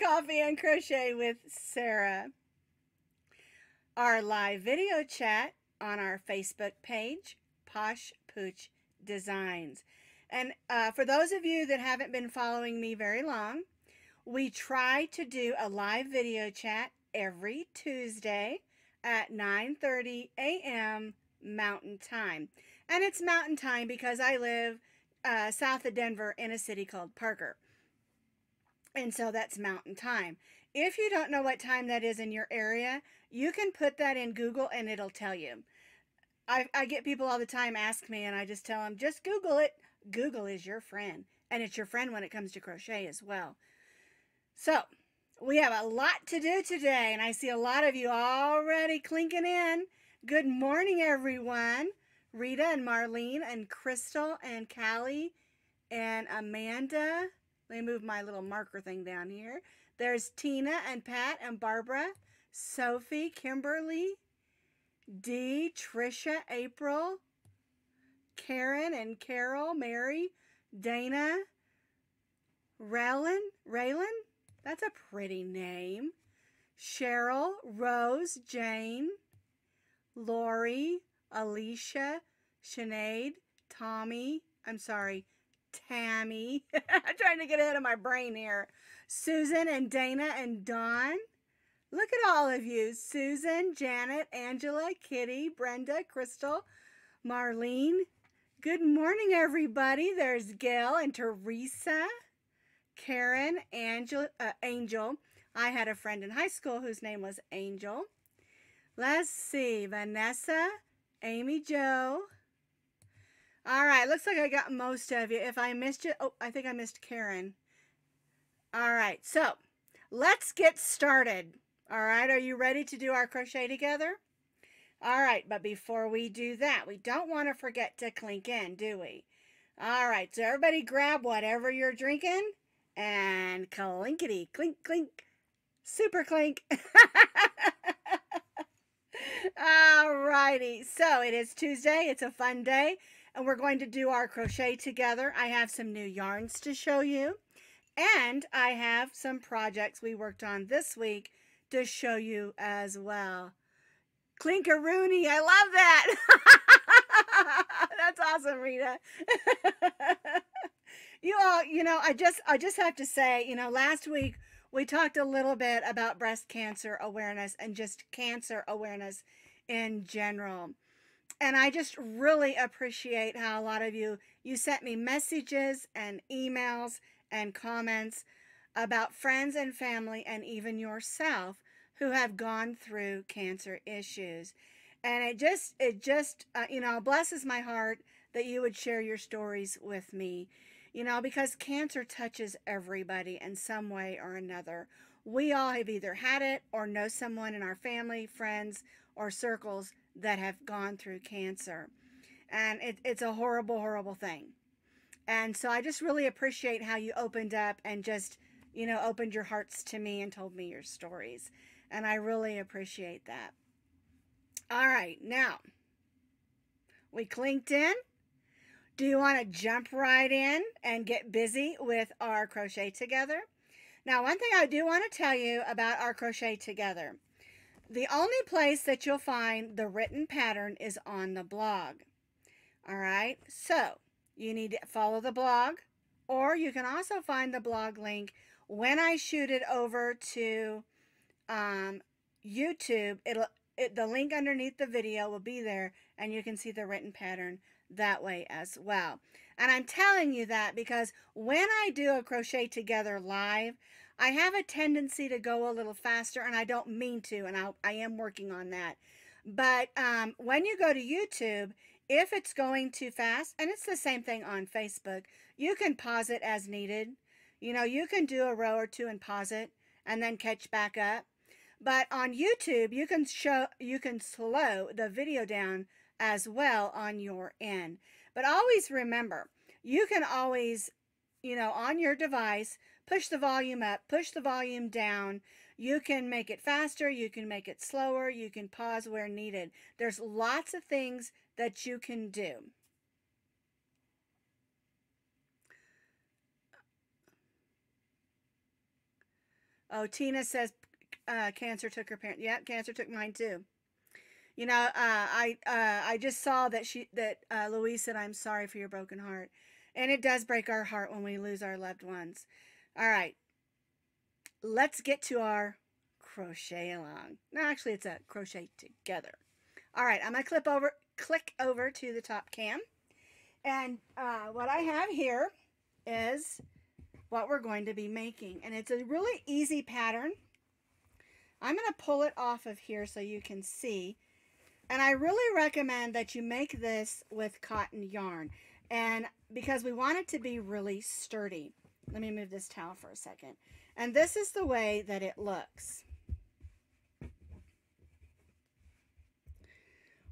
Coffee and Crochet with Sarah. Our live video chat on our Facebook page, Posh Pooch Designs. And for those of you that haven't been following me very long, we try to do a live video chat every Tuesday at 9:30 a.m. Mountain Time. And it's Mountain Time because I live south of Denver in a city called Parker. And so that's Mountain Time. If you don't know what time that is in your area, you can put that in Google and it'll tell you. I get people all the time ask me and I just tell them, just Google it. Google is your friend. And it's your friend when it comes to crochet as well. So we have a lot to do today, and I see a lot of you already clinking in. Good morning, everyone. Rita and Marlene and Crystal and Callie and Amanda. Let me move my little marker thing down here. There's Tina and Pat and Barbara, Sophie, Kimberly, Dee, Trisha, April, Karen and Carol, Mary, Dana, Raylan, that's a pretty name, Cheryl, Rose, Jane, Lori, Alicia, Sinead, Tammy, I'm trying to get ahead of my brain here, Susan and Dana and Dawn. Look at all of you. Susan, Janet, Angela, Kitty, Brenda, Crystal, Marlene. Good morning, everybody. There's Gail and Teresa, Karen, Angel. I had a friend in high school whose name was Angel. Let's see. Vanessa, Amy Jo. All right. Looks like I got most of you. If I missed you, oh, I think I missed Karen. All right. So let's get started. All right, are you ready to do our crochet together? All right, but before we do that, we don't want to forget to clink in, do we? All right, so everybody grab whatever you're drinking and clinkety, clink, clink, super clink. All righty, so it is Tuesday, it's a fun day, and we're going to do our crochet together. I have some new yarns to show you, and I have some projects we worked on this week to show you as well. Clinkaroony, I love that. That's awesome, Rita. You all, you know, I just have to say, you know, last week we talked a little bit about breast cancer awareness and just cancer awareness in general. And I just really appreciate how a lot of you sent me messages and emails and comments about friends and family and even yourself who have gone through cancer issues. And it just you know, blesses my heart that you would share your stories with me, you know, because cancer touches everybody in some way or another. We all have either had it or know someone in our family, friends, or circles that have gone through cancer. And it's a horrible, horrible thing. And so I just really appreciate how you opened up and just, you know, opened your hearts to me and told me your stories. And I really appreciate that. All right, now, we clinked in. Do you want to jump right in and get busy with our crochet together? Now, one thing I do want to tell you about our crochet together. The only place that you'll find the written pattern is on the blog. All right, so you need to follow the blog, or you can also find the blog link when I shoot it over to YouTube. The link underneath the video will be there, and you can see the written pattern that way as well. And I'm telling you that because when I do a crochet together live, I have a tendency to go a little faster, and I don't mean to, and I am working on that. But when you go to YouTube, if it's going too fast, and it's the same thing on Facebook, you can pause it as needed. You know, you can do a row or two and pause it and then catch back up. But on YouTube, you can slow the video down as well on your end. But always remember, you can always, you know, on your device, push the volume up, push the volume down. You can make it faster, you can make it slower, you can pause where needed. There's lots of things that you can do. Oh, Tina says cancer took her parents. Yep, cancer took mine too. You know, I just saw that Louise said, "I'm sorry for your broken heart," and it does break our heart when we lose our loved ones. All right, let's get to our crochet along. No, actually, it's a crochet together. All right, I'm gonna click over to the top cam, and what I have here is what we're going to be making, and it's a really easy pattern. I'm going to pull it off of here so you can see, and I really recommend that you make this with cotton yarn, and because we want it to be really sturdy. Let me move this towel for a second, and this is the way that it looks.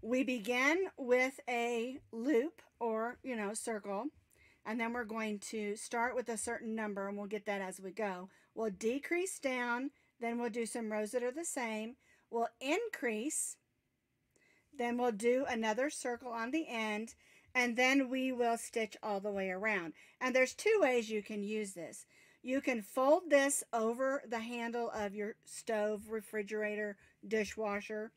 We begin with a loop or, you know, circle, and then we're going to start with a certain number, and we'll get that as we go. We'll decrease down, then we'll do some rows that are the same. We'll increase, then we'll do another circle on the end, and then we will stitch all the way around. And there's two ways you can use this. You can fold this over the handle of your stove, refrigerator, dishwasher,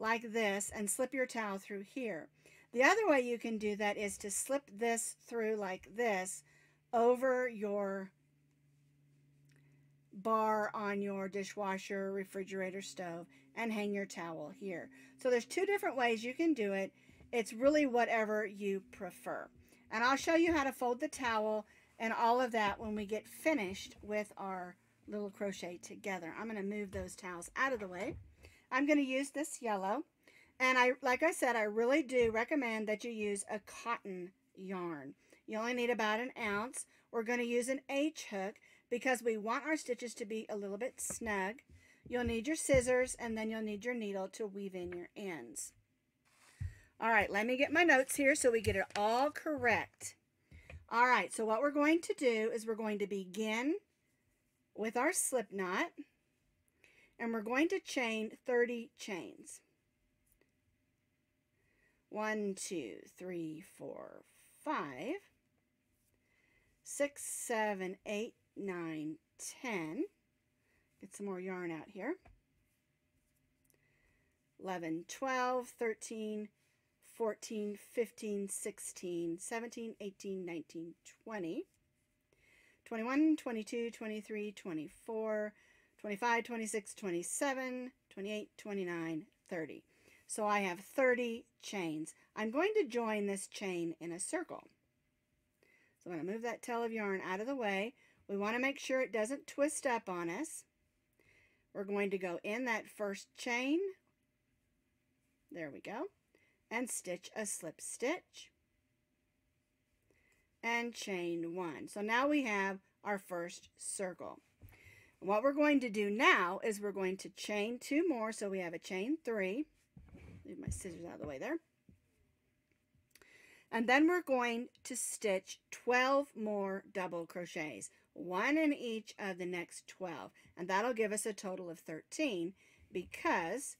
like this, and slip your towel through here. The other way you can do that is to slip this through like this over your bar on your dishwasher, refrigerator, stove, and hang your towel here. So there's two different ways you can do it. It's really whatever you prefer. And I'll show you how to fold the towel and all of that when we get finished with our little crochet together. I'm going to move those towels out of the way. I'm going to use this yellow. And like I said, I really do recommend that you use a cotton yarn. You only need about an ounce. We're going to use an H-hook because we want our stitches to be a little bit snug. You'll need your scissors, and then you'll need your needle to weave in your ends. All right, let me get my notes here so we get it all correct. All right, so what we're going to do is we're going to begin with our slip knot, and we're going to chain 30 chains. 1, 2, 3, 4, 5, 6, 7, 8, 9, 10. Get some more yarn out here. 11, 12, 13, 14, 15, 16, 17, 18, 19, 20, 21, 22, 23, 24, 25, 26, 27, 28, 29, 30. So I have 30 chains. I'm going to join this chain in a circle. So I'm going to move that tail of yarn out of the way. We want to make sure it doesn't twist up on us. We're going to go in that first chain. There we go. And stitch a slip stitch. And chain 1. So now we have our first circle. And what we're going to do now is we're going to chain 2 more. So we have a chain 3. Move my scissors out of the way there. And then we're going to stitch 12 more double crochets, 1 in each of the next 12, and that'll give us a total of 13 because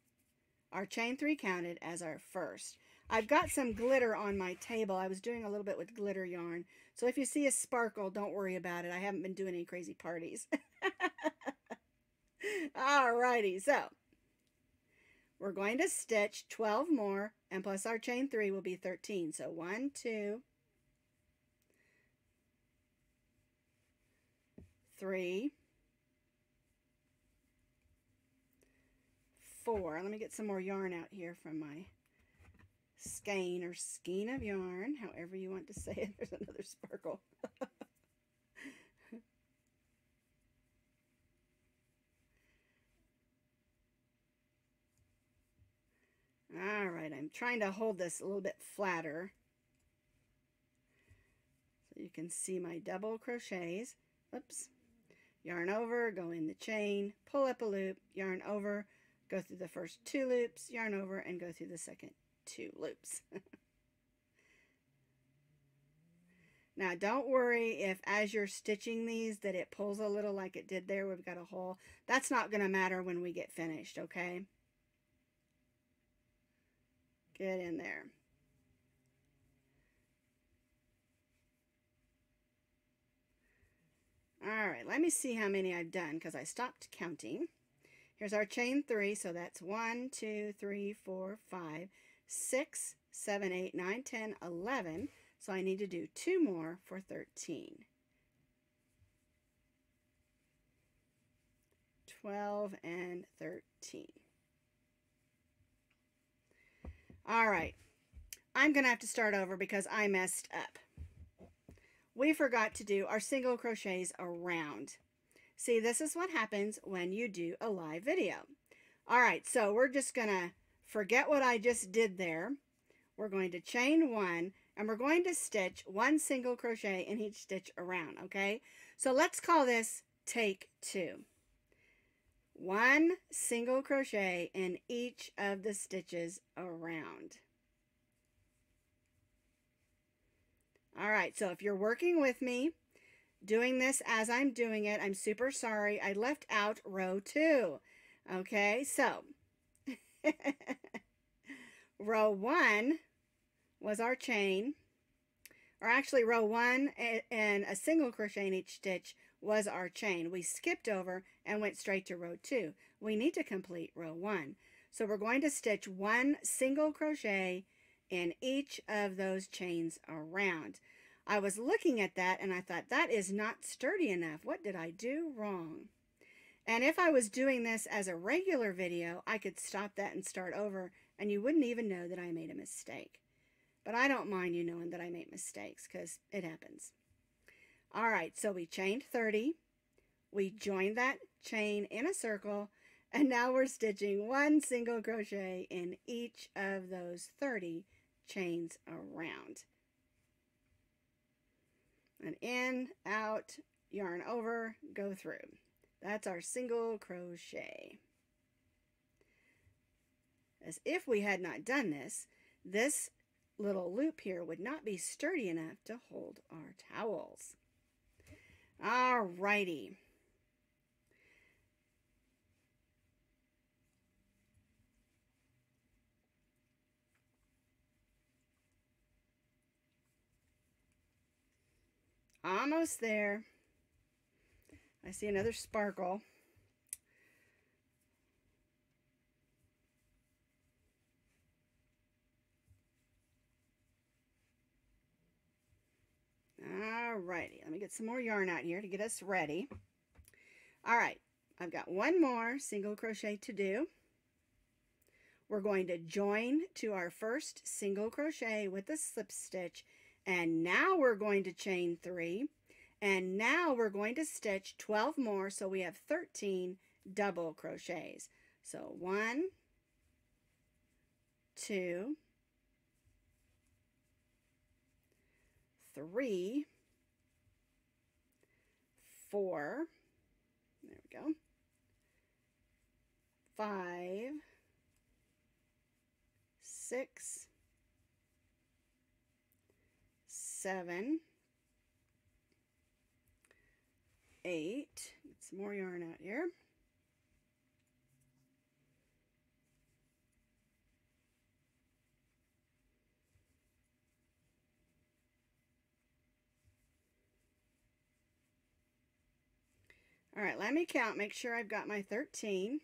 our chain 3 counted as our first. I've got some glitter on my table. I was doing a little bit with glitter yarn, so if you see a sparkle, don't worry about it. I haven't been doing any crazy parties. Alrighty, so we're going to stitch 12 more, and plus our chain 3 will be 13. So 1, 2, 3, 4. Let me get some more yarn out here from my skein or skein of yarn, however you want to say it. There's another sparkle. 5. Trying to hold this a little bit flatter so you can see my double crochets. Oops. Yarn over, go in the chain, pull up a loop, yarn over, go through the first 2 loops, yarn over, and go through the second 2 loops. Now don't worry if as you're stitching these that it pulls a little like it did there. We've got a hole. That's not going to matter when we get finished, okay? Get in there. All right, right, let me see how many I've done because I stopped counting. Here's our chain three, so that's 1, 2, 3, 4, 5, 6, 7, 8, 9, 10, 11. So I need to do 2 more for 13. 12 and 13. All right, I'm going to have to start over because I messed up. We forgot to do our single crochets around. See, this is what happens when you do a live video. All right, so we're just going to forget what I just did there. We're going to chain one, and we're going to stitch one single crochet in each stitch around, okay? So let's call this take two. One single crochet in each of the stitches around. All right, so if you're working with me, doing this as I'm doing it, I'm super sorry. I left out row 2. Okay, so row 1 was our chain, or actually row 1 and a single crochet in each stitch was our chain. We skipped over and went straight to row 2. We need to complete row 1. So we're going to stitch one single crochet in each of those chains around. I was looking at that and I thought, that is not sturdy enough. What did I do wrong? And if I was doing this as a regular video, I could stop that and start over, and you wouldn't even know that I made a mistake. But I don't mind you knowing that I make mistakes because it happens. All right, so we chained 30. We joined that chain in a circle, and now we're stitching one single crochet in each of those 30 chains around. And in, out, yarn over, go through. That's our single crochet. As if we had not done this, this little loop here would not be sturdy enough to hold our towels. All righty. Almost there. I see another sparkle. Alrighty, let me get some more yarn out here to get us ready. Alright, I've got one more single crochet to do. We're going to join to our first single crochet with a slip stitch. And now we're going to chain 3, and now we're going to stitch 12 more, so we have 13 double crochets. So 1, 2, 3, 4, there we go, 5, 6, 7, 8, get some more yarn out here, 11. All right, let me count, make sure I've got my 13.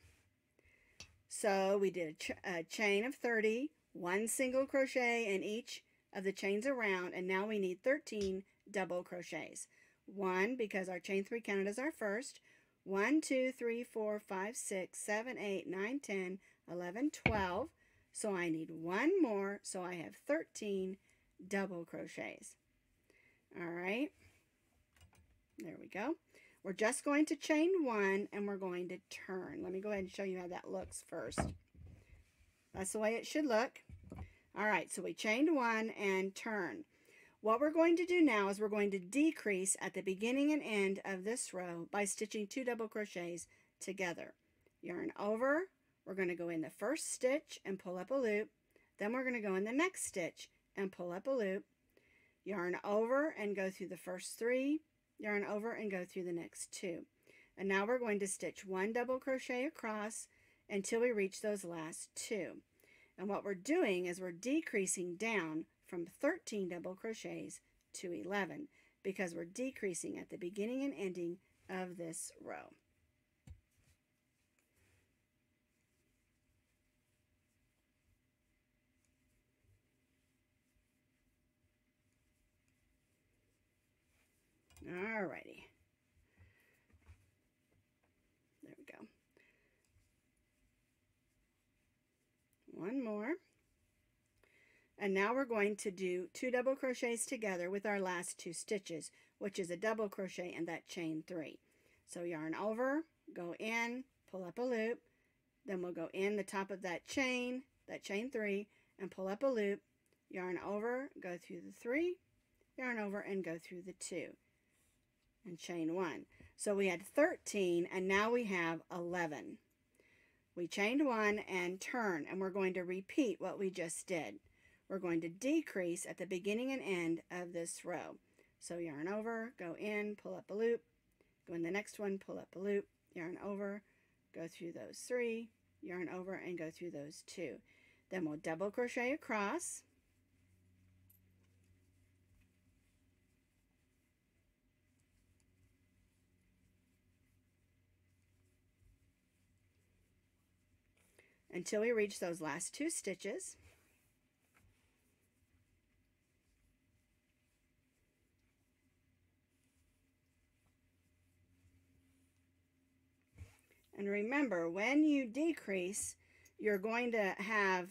So we did a chain of 30, one single crochet in each of the chains around, and now we need 13 double crochets. 1, because our chain 3 counted as our first. 1, 2, 3, 4, 5, 6, 7, 8, 9, 10, 11, 12. So I need one more, so I have 13 double crochets. All right, there we go. We're just going to chain 1, and we're going to turn. Let me go ahead and show you how that looks first. That's the way it should look. All right, so we chained 1 and turn. What we're going to do now is we're going to decrease at the beginning and end of this row by stitching 2 double crochets together. Yarn over, we're going to go in the first stitch and pull up a loop. Then we're going to go in the next stitch and pull up a loop. Yarn over and go through the first 3. Yarn over and go through the next 2. And now we're going to stitch 1 double crochet across until we reach those last 2. And what we're doing is we're decreasing down from 13 double crochets to 11, because we're decreasing at the beginning and ending of this row. Alrighty. There we go. One more. And now we're going to do 2 double crochets together with our last 2 stitches, which is a double crochet and that chain 3. So yarn over, go in, pull up a loop, then we'll go in the top of that chain 3, and pull up a loop, yarn over, go through the 3, yarn over, and go through the 2. And chain 1. So we had 13 and now we have 11. We chained 1 and turn, and we're going to repeat what we just did. We're going to decrease at the beginning and end of this row. So yarn over, go in, pull up a loop, go in the next one, pull up a loop, yarn over, go through those 3, yarn over, and go through those 2. Then we'll double crochet across. Until we reach those last 2 stitches. And remember, when you decrease, you're going to have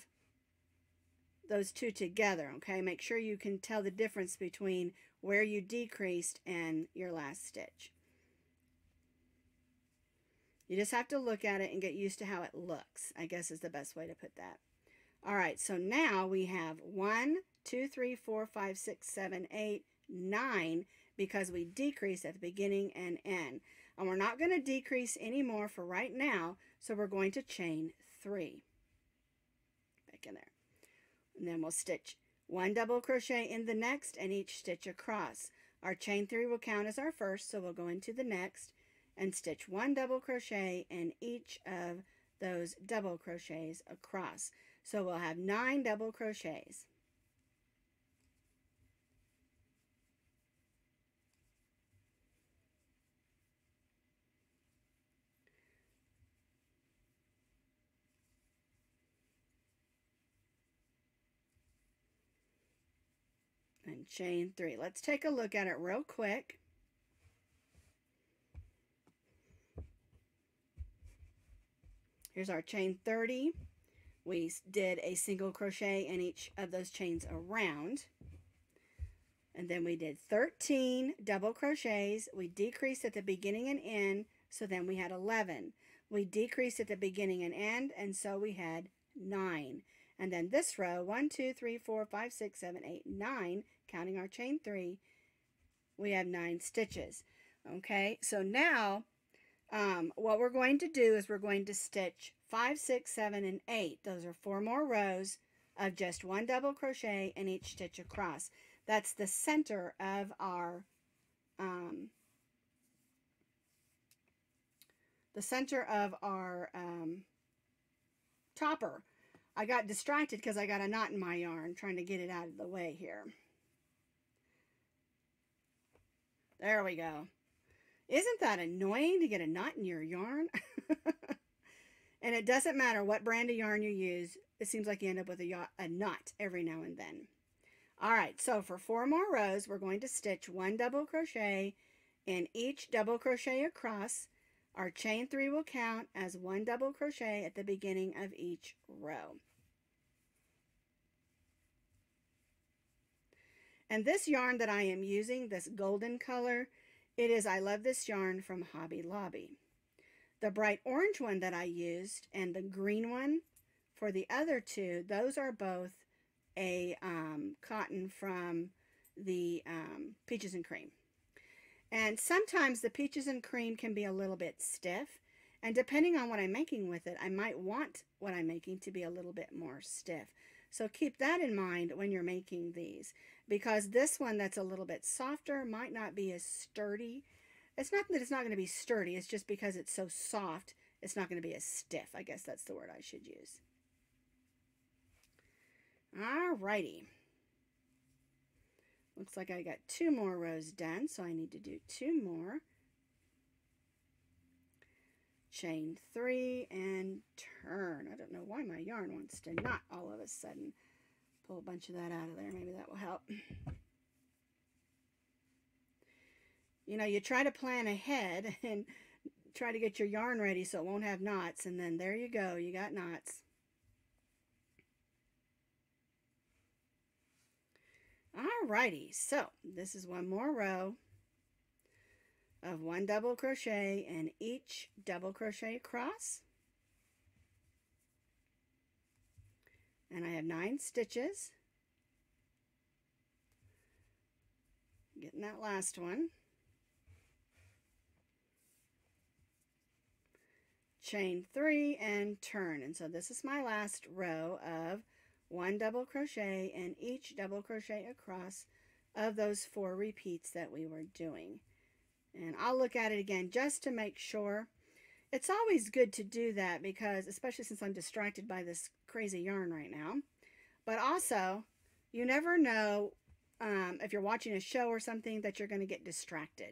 those 2 together, okay? Make sure you can tell the difference between where you decreased and your last stitch. You just have to look at it and get used to how it looks, I guess is the best way to put that. All right, so now we have 1, 2, 3, 4, 5, 6, 7, 8, 9 because we decreased at the beginning and end. And we're not going to decrease anymore for right now, so we're going to chain 3. Back in there. And then we'll stitch 1 double crochet in the next and each stitch across. Our chain 3 will count as our first, so we'll go into the next and stitch 1 double crochet in each of those double crochets across. So we'll have 9 double crochets. And chain 3. Let's take a look at it real quick. Here's our chain 30. We did a single crochet in each of those chains around. And then we did 13 double crochets. We decreased at the beginning and end, so then we had 11. We decreased at the beginning and end, and so we had 9. And then this row, 1, 2, 3, 4, 5, 6, 7, 8, 9, counting our chain 3, we have 9 stitches. Okay, so now what we're going to do is we're going to stitch 5, 6, 7, and 8. Those are 4 more rows of just 1 double crochet in each stitch across. That's the center of our topper. I got distracted because I got a knot in my yarn trying to get it out of the way here. There we go. Isn't that annoying to get a knot in your yarn? And it doesn't matter what brand of yarn you use. It seems like you end up with a knot every now and then. All right, so for 4 more rows, we're going to stitch 1 double crochet in each double crochet across. Our chain 3 will count as 1 double crochet at the beginning of each row. And this yarn that I am using, this golden color, it is I Love This Yarn from Hobby Lobby. The bright orange one that I used and the green one for the other 2, those are both a cotton from the Peaches and Cream. And sometimes the Peaches and Cream can be a little bit stiff. And depending on what I'm making with it, I might want what I'm making to be a little bit more stiff. So keep that in mind when you're making these, because this one that's a little bit softer might not be as sturdy. It's not that it's not going to be sturdy, it's just because it's so soft, it's not going to be as stiff. I guess that's the word I should use. Alrighty. Looks like I got 2 more rows done, so I need to do 2 more. chain three, and turn. I don't know why my yarn wants to knot all of a sudden. Pull a bunch of that out of there. Maybe that will help. You know, you try to plan ahead and try to get your yarn ready so it won't have knots, and then there you go, you got knots. Alrighty, so this is one more row of one double crochet in each double crochet across, and I have 9 stitches. Getting that last one. Chain three and turn. And so this is my last row of one double crochet and each double crochet across of those 4 repeats that we were doing. And I'll look at it again just to make sure. It's always good to do that because, especially since I'm distracted by this crazy yarn right now, but also you never know if you're watching a show or something that you're going to get distracted.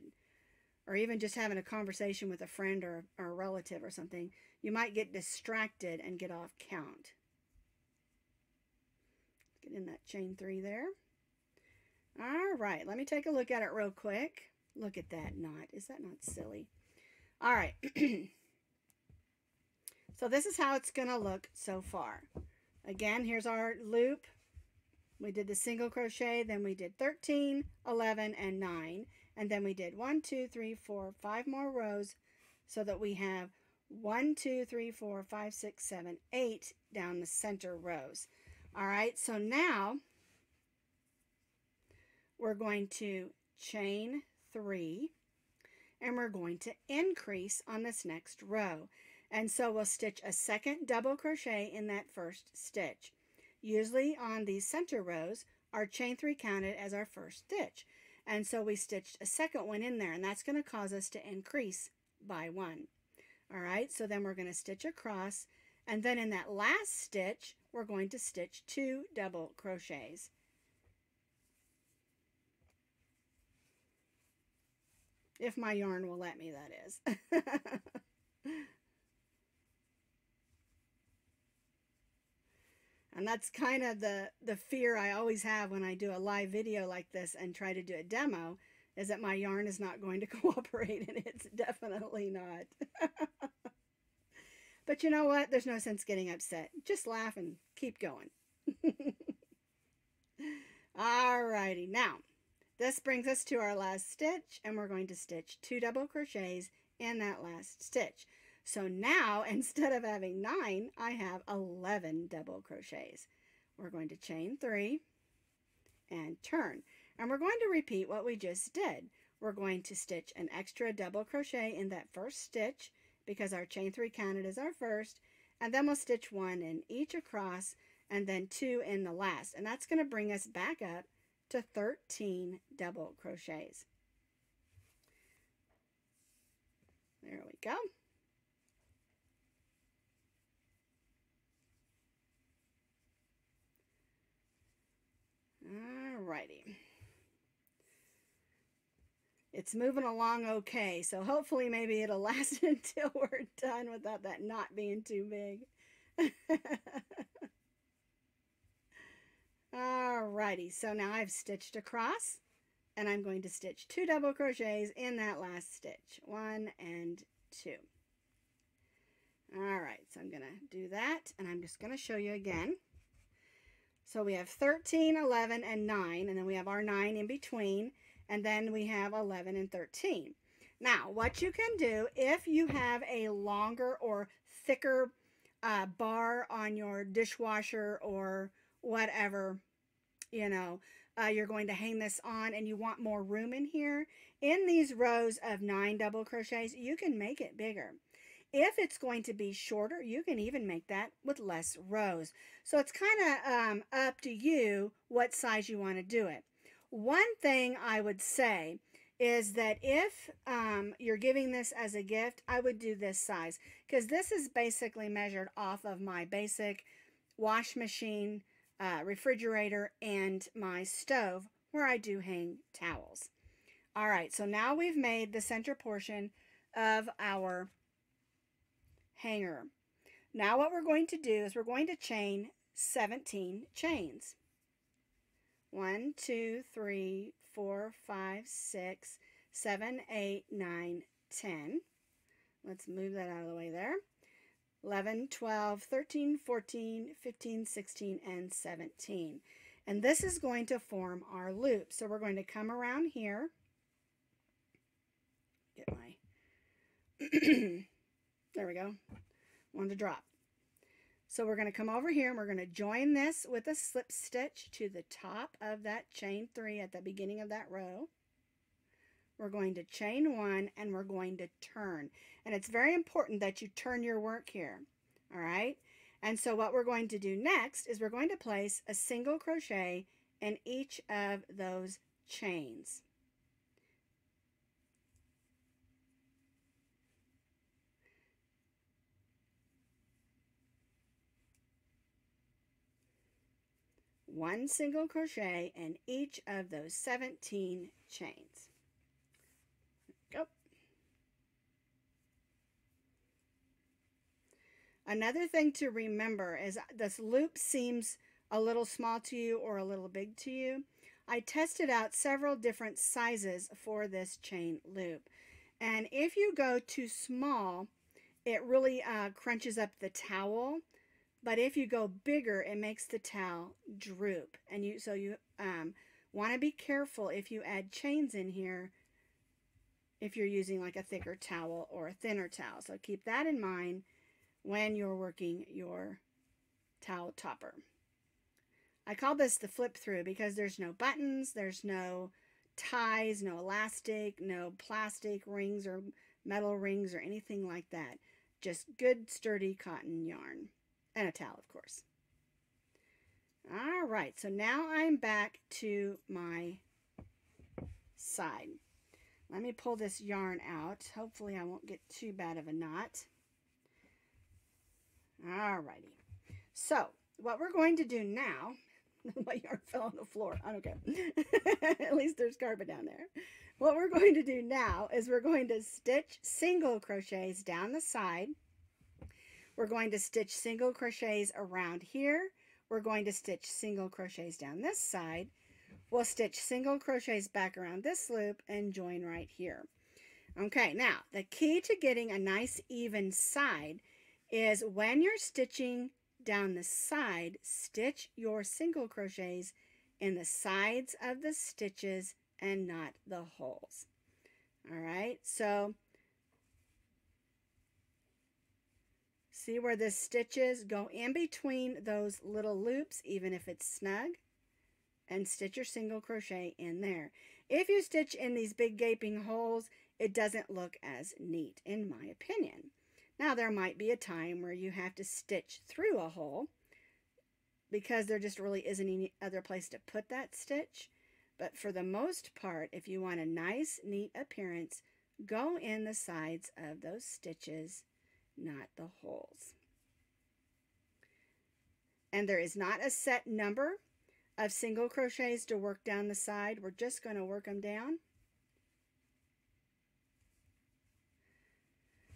Or even just having a conversation with a friend or a relative or something, you might get distracted and get off count. Get in that chain three there. All right, let me take a look at it real quick. Look at that knot. Is that not silly? All right. So this is how it's going to look so far. Again, here's our loop. We did the single crochet, then we did 13, 11, and 9. And then we did 1, 2, 3, 4, 5 more rows so that we have 1, 2, 3, 4, 5, 6, 7, 8 down the center rows. All right, so now we're going to chain 3 and we're going to increase on this next row. And so we'll stitch a second double crochet in that first stitch. Usually on these center rows, our chain 3 counted as our first stitch. And so we stitched a second one in there, and that's going to cause us to increase by 1. All right, so then we're going to stitch across, and then in that last stitch, we're going to stitch 2 double crochets. If my yarn will let me, that is. And that's kind of the fear I always have when I do a live video like this and try to do a demo, is that my yarn is not going to cooperate, and it's definitely not. But you know what? There's no sense getting upset. Just laugh and keep going. Alrighty, now this brings us to our last stitch, and we're going to stitch 2 double crochets in that last stitch. So now, instead of having 9, I have 11 double crochets. We're going to chain 3 and turn. And we're going to repeat what we just did. We're going to stitch an extra double crochet in that first stitch because our chain 3 counted as our first. And then we'll stitch 1 in each across and then 2 in the last. And that's going to bring us back up to 13 double crochets. There we go. Alrighty. It's moving along okay, so hopefully maybe it'll last until we're done without that knot being too big. Alrighty, so now I've stitched across, and I'm going to stitch 2 double crochets in that last stitch. 1 and 2. Alright, so I'm going to do that, and I'm just going to show you again. So we have 13, 11, and 9, and then we have our 9 in between, and then we have 11 and 13. Now, what you can do if you have a longer or thicker bar on your dishwasher or whatever, you know, you're going to hang this on and you want more room in here, in these rows of 9 double crochets, you can make it bigger. If it's going to be shorter, you can even make that with less rows. So it's kind of up to you what size you want to do it. One thing I would say is that if you're giving this as a gift, I would do this size, because this is basically measured off of my basic wash machine, refrigerator, and my stove where I do hang towels. All right, so now we've made the center portion of our hanger. Now what we're going to do is we're going to chain 17 chains. 1, 2, 3, 4, 5, 6, 7, 8, 9, 10. Let's move that out of the way there. 11, 12, 13, 14, 15, 16, and 17. And this is going to form our loop. So we're going to come around here. Get my, there we go. Wanted to drop. So we're going to come over here and we're going to join this with a slip stitch to the top of that chain 3 at the beginning of that row. We're going to chain 1 and we're going to turn. And it's very important that you turn your work here. All right. And so what we're going to do next is we're going to place a single crochet in each of those chains. One single crochet in each of those 17 chains. Another thing to remember is this loop seems a little small to you or a little big to you. I tested out several different sizes for this chain loop. And if you go too small, it really crunches up the towel. But if you go bigger, it makes the towel droop. And so you want to be careful if you add chains in here if you're using like a thicker towel or a thinner towel. So keep that in mind when you're working your towel topper. I call this the flip through because there's no buttons, there's no ties, no elastic, no plastic rings or metal rings or anything like that. Just good sturdy cotton yarn and a towel, of course. All right, so now I'm back to my side. Let me pull this yarn out. Hopefully I won't get too bad of a knot. Alrighty, so what we're going to do now, my yarn fell on the floor, I don't care, at least there's carpet down there. What we're going to do now is we're going to stitch single crochets down the side, we're going to stitch single crochets around here, we're going to stitch single crochets down this side, we'll stitch single crochets back around this loop and join right here. Okay, now the key to getting a nice even side is when you're stitching down the side, stitch your single crochets in the sides of the stitches and not the holes. All right, so see where the stitches go in between those little loops, even if it's snug, and stitch your single crochet in there. If you stitch in these big gaping holes, it doesn't look as neat, in my opinion. Now, there might be a time where you have to stitch through a hole because there just really isn't any other place to put that stitch. But for the most part, if you want a nice, neat appearance, go in the sides of those stitches, not the holes. And there is not a set number of single crochets to work down the side. We're just going to work them down.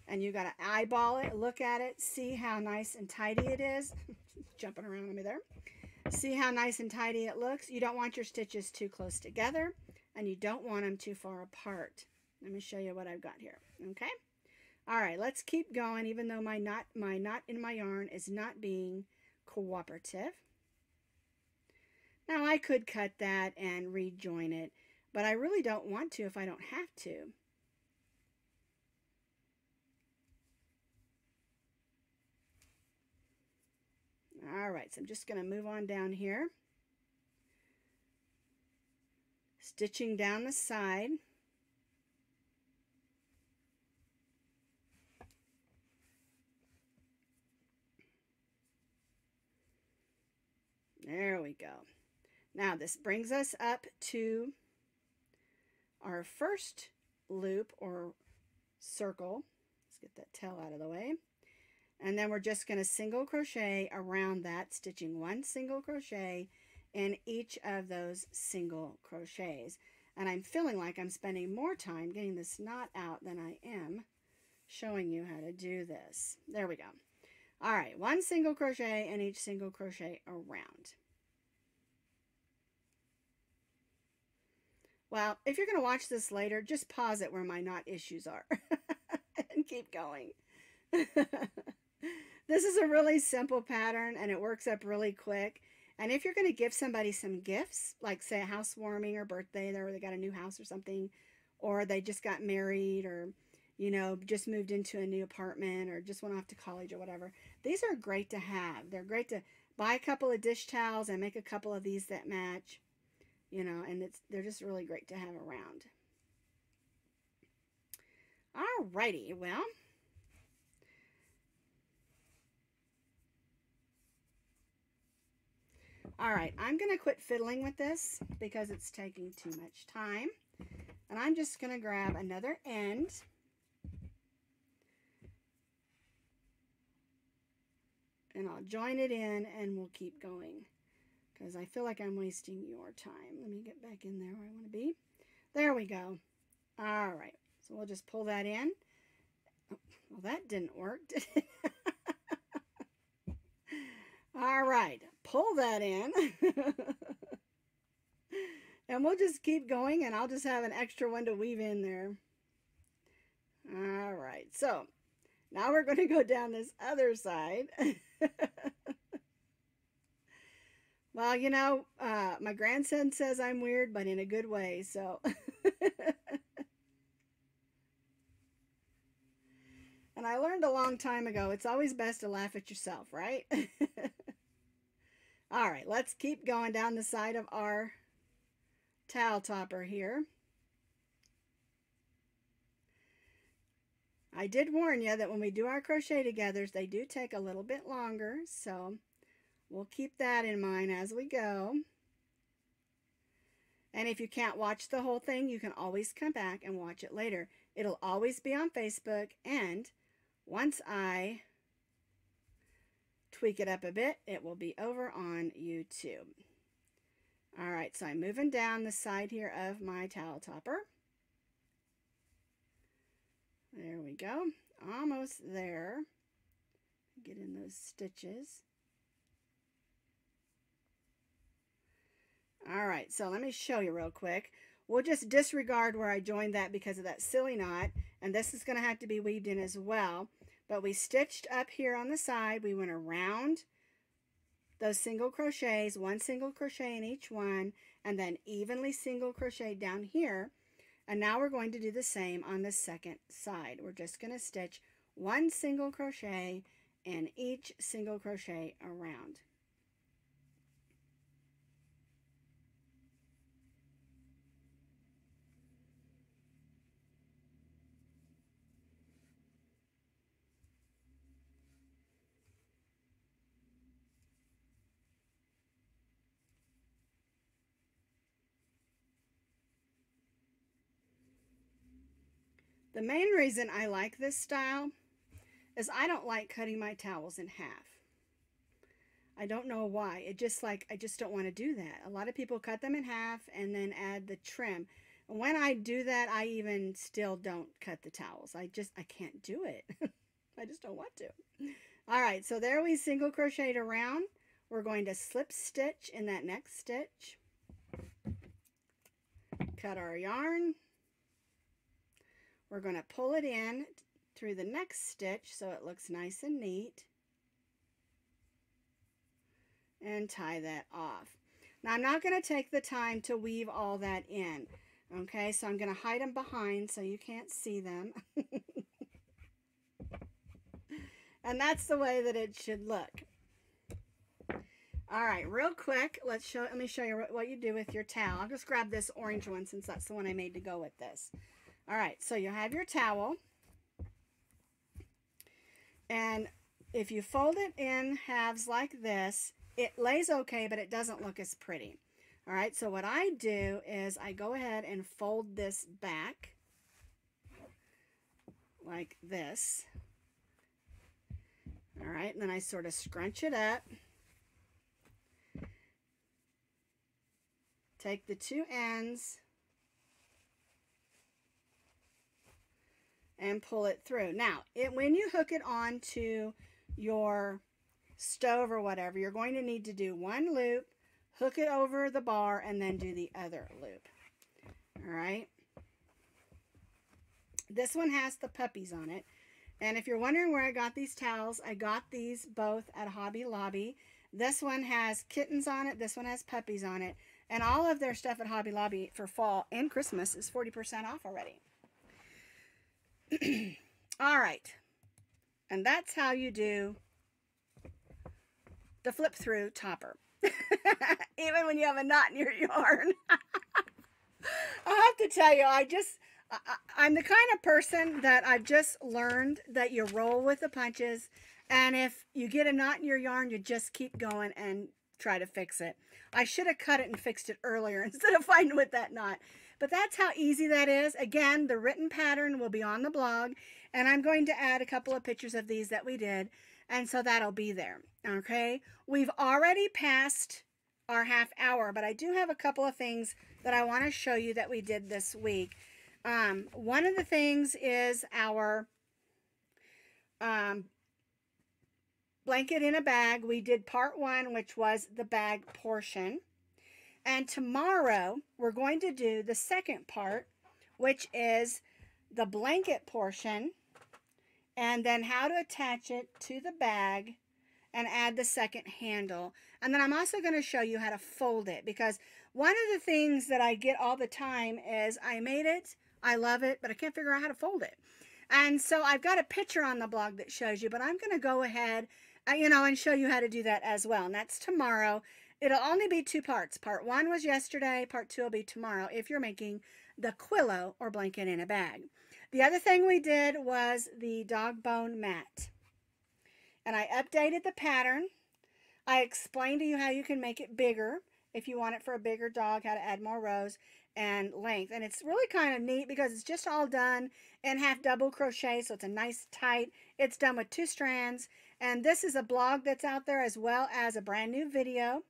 And you got to eyeball it, look at it, see how nice and tidy it is. Jumping around on me there. See how nice and tidy it looks. You don't want your stitches too close together, and you don't want them too far apart. Let me show you what I've got here. Okay? All right, let's keep going, even though my knot in my yarn is not being cooperative. Now, I could cut that and rejoin it, but I really don't want to if I don't have to. All right, so I'm just going to move on down here. Stitching down the side. There we go. Now this brings us up to our first loop or circle. Let's get that tail out of the way. And then we're just going to single crochet around that, stitching one single crochet in each of those single crochets. And I'm feeling like I'm spending more time getting this knot out than I am showing you how to do this. There we go. All right, one single crochet in each single crochet around. Well, if you're going to watch this later, just pause it where my knot issues are and keep going. This is a really simple pattern and it works up really quick. And if you're going to give somebody some gifts, like say a housewarming or birthday, or they got a new house or something, or they just got married, or you know, just moved into a new apartment, or just went off to college or whatever. These are great to have. They're great to buy a couple of dish towels and make a couple of these that match, you know, and they're just really great to have around. Alrighty, well, alright, I'm going to quit fiddling with this because it's taking too much time. And I'm just going to grab another end. And I'll join it in and we'll keep going because I feel like I'm wasting your time. Let me get back in there where I want to be. There we go. All right. So we'll just pull that in. Oh, well, that didn't work, did it? All right. Pull that in. And we'll just keep going and I'll just have an extra one to weave in there. All right. So now we're going to go down this other side. Well, you know, my grandson says I'm weird, but in a good way, so. And I learned a long time ago, it's always best to laugh at yourself, right? All right, let's keep going down the side of our towel topper here. I did warn you that when we do our crochet togethers, they do take a little bit longer, so we'll keep that in mind as we go. And if you can't watch the whole thing, you can always come back and watch it later. It'll always be on Facebook, and once I tweak it up a bit, it will be over on YouTube. All right, so I'm moving down the side here of my towel topper. There we go, almost there. Get in those stitches. All right, so let me show you real quick. We'll just disregard where I joined that because of that silly knot, and this is going to have to be weaved in as well. But we stitched up here on the side. We went around those single crochets, one single crochet in each one, and then evenly single crochet down here. And now we're going to do the same on the second side. We're just going to stitch one single crochet in each single crochet around. The main reason I like this style is I don't like cutting my towels in half. I don't know why. It just like, I just don't want to do that. A lot of people cut them in half and then add the trim. When I do that, I even still don't cut the towels. I can't do it. I just don't want to. All right, so there we single crocheted around. We're going to slip stitch in that next stitch. Cut our yarn. We're going to pull it in through the next stitch so it looks nice and neat and tie that off. Now I'm not going to take the time to weave all that in, okay? So I'm going to hide them behind so you can't see them. And that's the way that it should look. All right, real quick, let me show you what you do with your towel. I'll just grab this orange one since that's the one I made to go with this. All right, so you have your towel, and if you fold it in halves like this, it lays okay, but it doesn't look as pretty. All right, so what I do is I go ahead and fold this back like this. All right, and then I sort of scrunch it up. Take the two ends and pull it through. Now, when you hook it onto your stove or whatever, you're going to need to do one loop, hook it over the bar, and then do the other loop. All right. This one has the puppies on it. And if you're wondering where I got these towels, I got these both at Hobby Lobby. This one has kittens on it. This one has puppies on it. And all of their stuff at Hobby Lobby for fall and Christmas is 40% off already. All right. And that's how you do the flip through topper. Even when you have a knot in your yarn. I have to tell you, I'm the kind of person that I've just learned that you roll with the punches, and if you get a knot in your yarn, you just keep going and try to fix it. I should have cut it and fixed it earlier instead of fighting with that knot. But that's how easy that is. Again, the written pattern will be on the blog, and I'm going to add a couple of pictures of these that we did, and so that'll be there. Okay, we've already passed our half hour, but I do have a couple of things that I want to show you that we did this week. One of the things is our blanket in a bag. We did part one, which was the bag portion. And tomorrow, we're going to do the second part, which is the blanket portion, and then how to attach it to the bag and add the second handle. And then I'm also going to show you how to fold it, because one of the things that I get all the time is I made it, I love it, but I can't figure out how to fold it. And so I've got a picture on the blog that shows you, but I'm going to go ahead, you know, and show you how to do that as well. And that's tomorrow. It'll only be two parts. Part one was yesterday. Part two will be tomorrow if you're making the Quillow or blanket in a bag. The other thing we did was the dog bone mat. And I updated the pattern. I explained to you how you can make it bigger if you want it for a bigger dog, how to add more rows and length. And it's really kind of neat because it's just all done in half double crochet, so it's a nice tight. It's done with 2 strands. And this is a blog that's out there as well as a brand new video.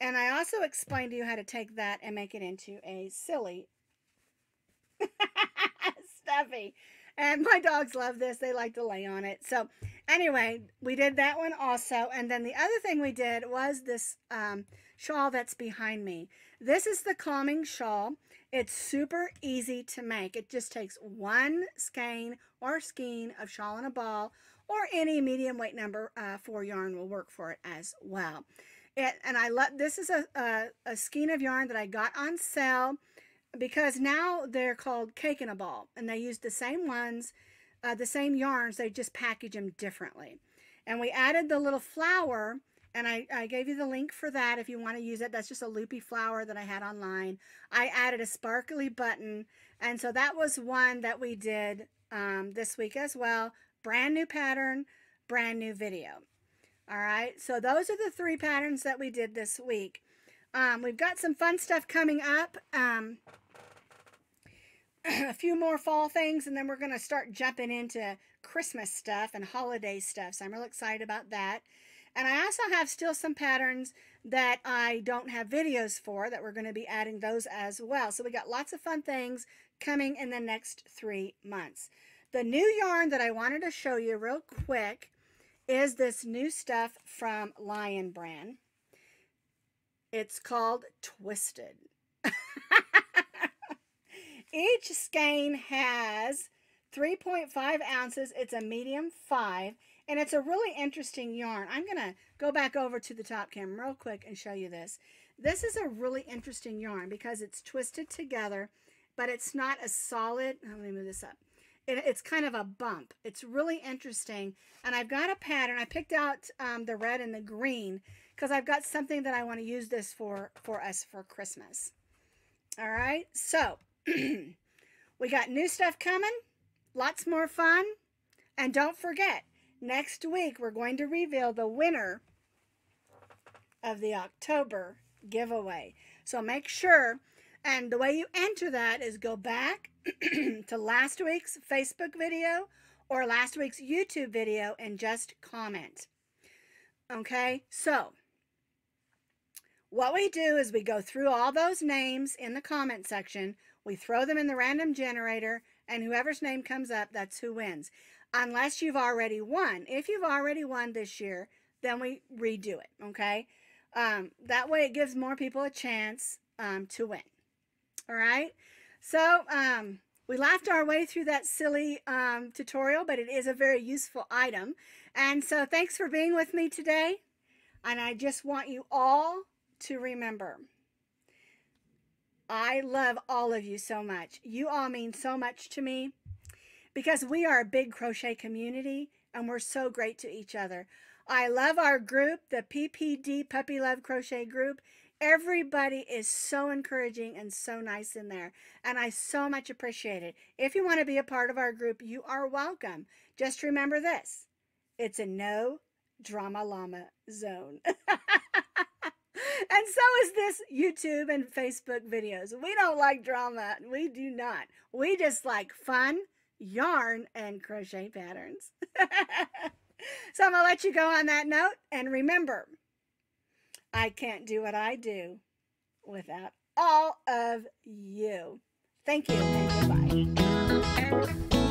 And I also explained to you how to take that and make it into a silly stuffy. And my dogs love this. They like to lay on it. So anyway, we did that one also. And then the other thing we did was this shawl that's behind me. This is the calming shawl. It's super easy to make. It just takes one skein or skein of shawl in a ball, or any medium weight number 4 yarn will work for it as well. And I love, this is a skein of yarn that I got on sale, because now they're called cake in a ball, and they use the same ones, the same yarns, they just package them differently. And we added the little flower, and I gave you the link for that if you want to use it. That's just a loopy flower that I had online. I added a sparkly button, and so that was one that we did this week as well. Brand new pattern, brand new video. All right, so those are the 3 patterns that we did this week. We've got some fun stuff coming up, a few more fall things, and then we're going to start jumping into Christmas stuff and holiday stuff, so I'm real excited about that. And I also have still some patterns that I don't have videos for that we're going to be adding those as well. So we got lots of fun things coming in the next 3 months. The new yarn that I wanted to show you real quick is this new stuff from Lion Brand. It's called Twisted. Each skein has 3.5 ounces. It's a medium 5, and it's a really interesting yarn. I'm going to go back over to the top camera real quick and show you this. This is a really interesting yarn because it's twisted together, but it's not a solid. Let me move this up. It's kind of a bump. It's really interesting, and I've got a pattern. I picked out the red and the green because I've got something that I want to use this for us for Christmas. All right, so we got new stuff coming, lots more fun, and don't forget, next week we're going to reveal the winner of the October giveaway. So make sure, and the way you enter that is go back to last week's Facebook video or last week's YouTube video and just comment. Okay, so What we do is we go through all those names in the comment section, we throw them in the random generator, and whoever's name comes up, that's who wins. Unless you've already won. If you've already won this year, then we redo it, okay? That way it gives more people a chance to win. All right? So we laughed our way through that silly tutorial, but it is a very useful item. And so thanks for being with me today. And I just want you all to remember, I love all of you so much. You all mean so much to me because we are a big crochet community and we're so great to each other. I love our group, the PPD Puppy Love Crochet Group. Everybody is so encouraging and so nice in there, and I so much appreciate it. If you want to be a part of our group, you are welcome. Just remember this, it's a no drama llama zone. And so is this YouTube and Facebook videos. We don't like drama. We do not. We just like fun, yarn, and crochet patterns. So I'm going to let you go on that note. And remember, I can't do what I do without all of you. Thank you and goodbye.